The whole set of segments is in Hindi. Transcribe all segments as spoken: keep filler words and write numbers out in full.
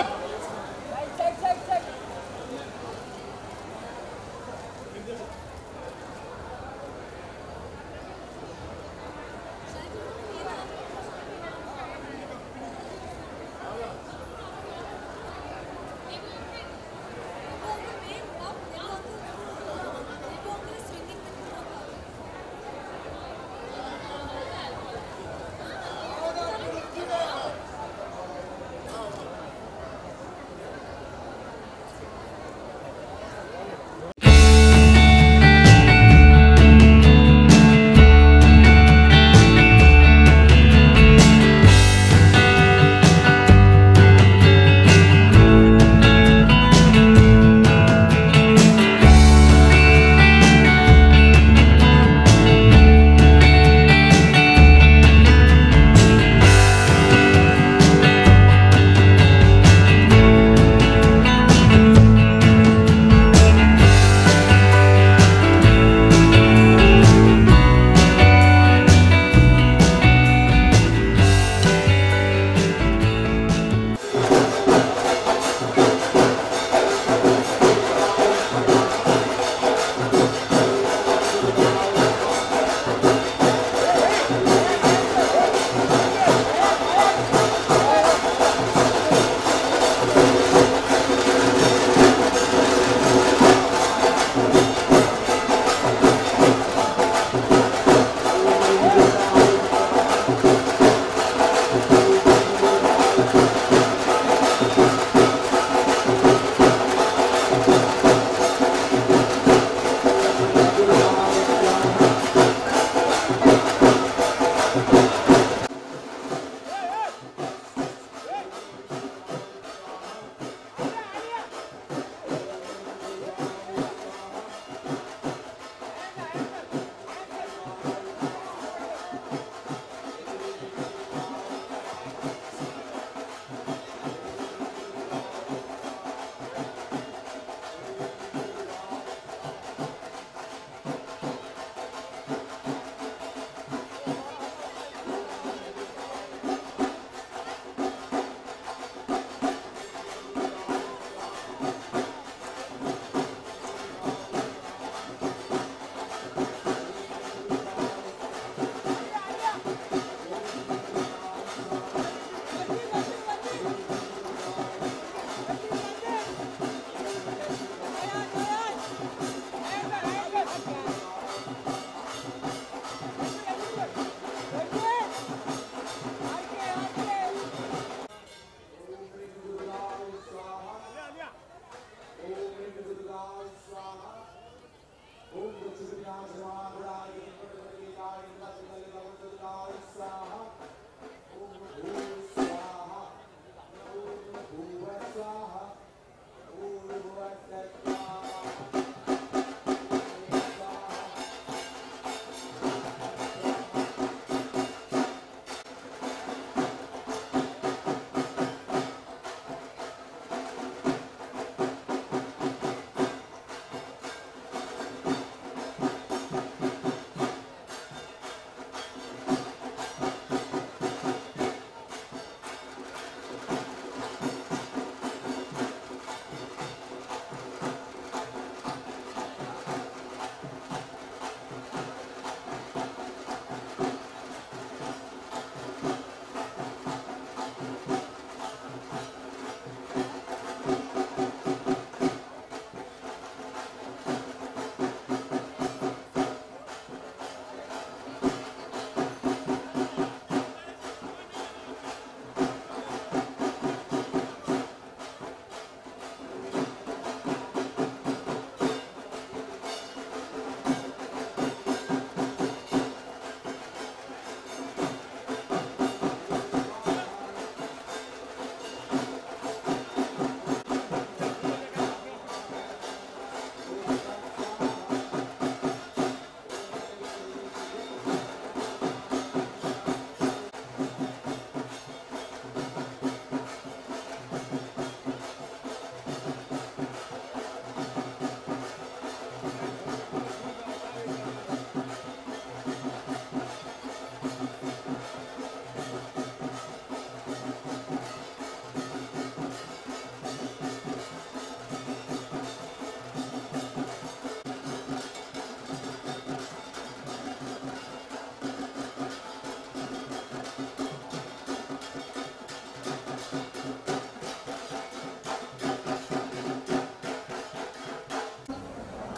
up!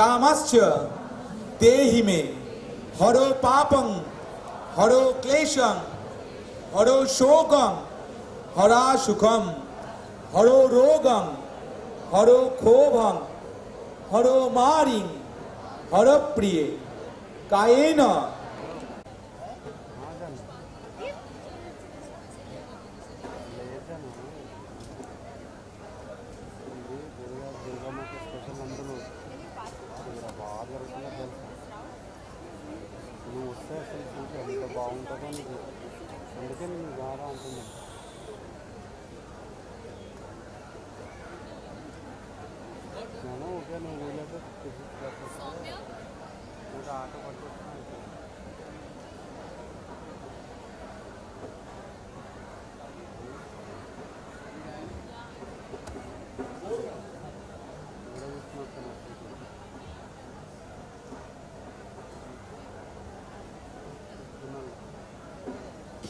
कामश्च देहि मे हरो पापं हरो क्लेशं हरो शोकं हरा सुखं हरो रोगं हरो क्षोभं हरो मारिं हरो प्रिय कायेन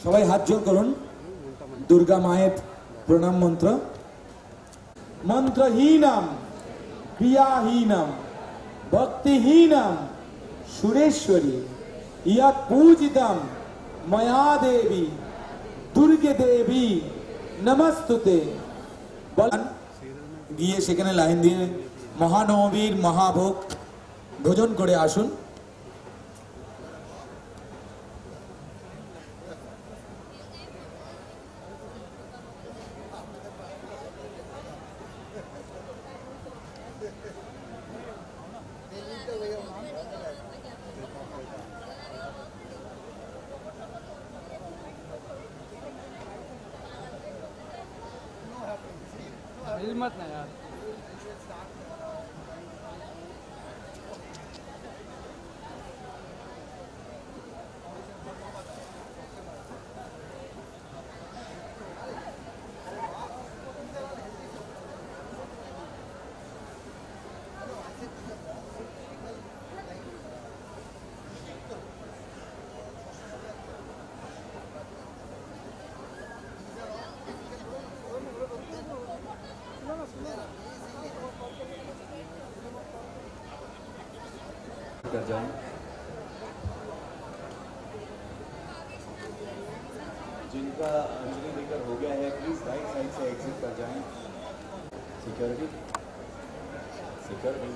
सबाई हाथ जोड़ करुन दुर्गा मायेर प्रणाम मंत्र मंत्रहीनम क्रियाहीनम भक्तिहीनम सुरेश्वरी यत् पूजितम मया देवी दुर्गे देवी नमस्तुते गिये सेखाने लाइन दिए महानवीर महाभोग भोजन करे आसुन मत ना यार। कर जाऊं जिनका अंजलि लेकर हो गया है प्लीज राइट साइड से एग्जिट कर जाएं। Security security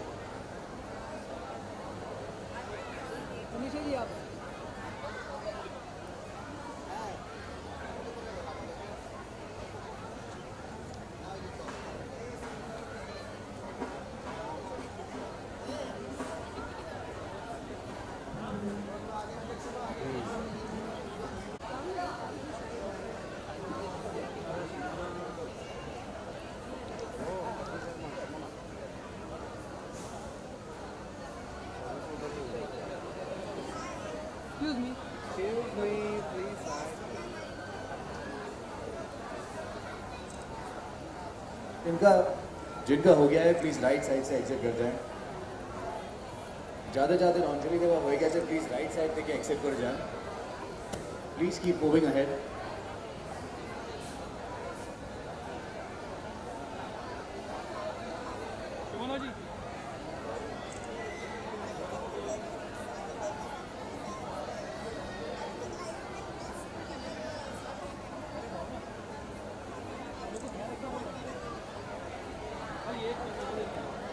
Excuse me. Excuse me, please. इनका जिनका हो गया है प्लीज राइट साइड से एक्सेप्ट कर जाएं। ज़्यादा ज़्यादा अंजलि देवा हो गया है प्लीज राइट साइड देके एक्सेप्ट कर जाएं। Please keep moving ahead. Thank you.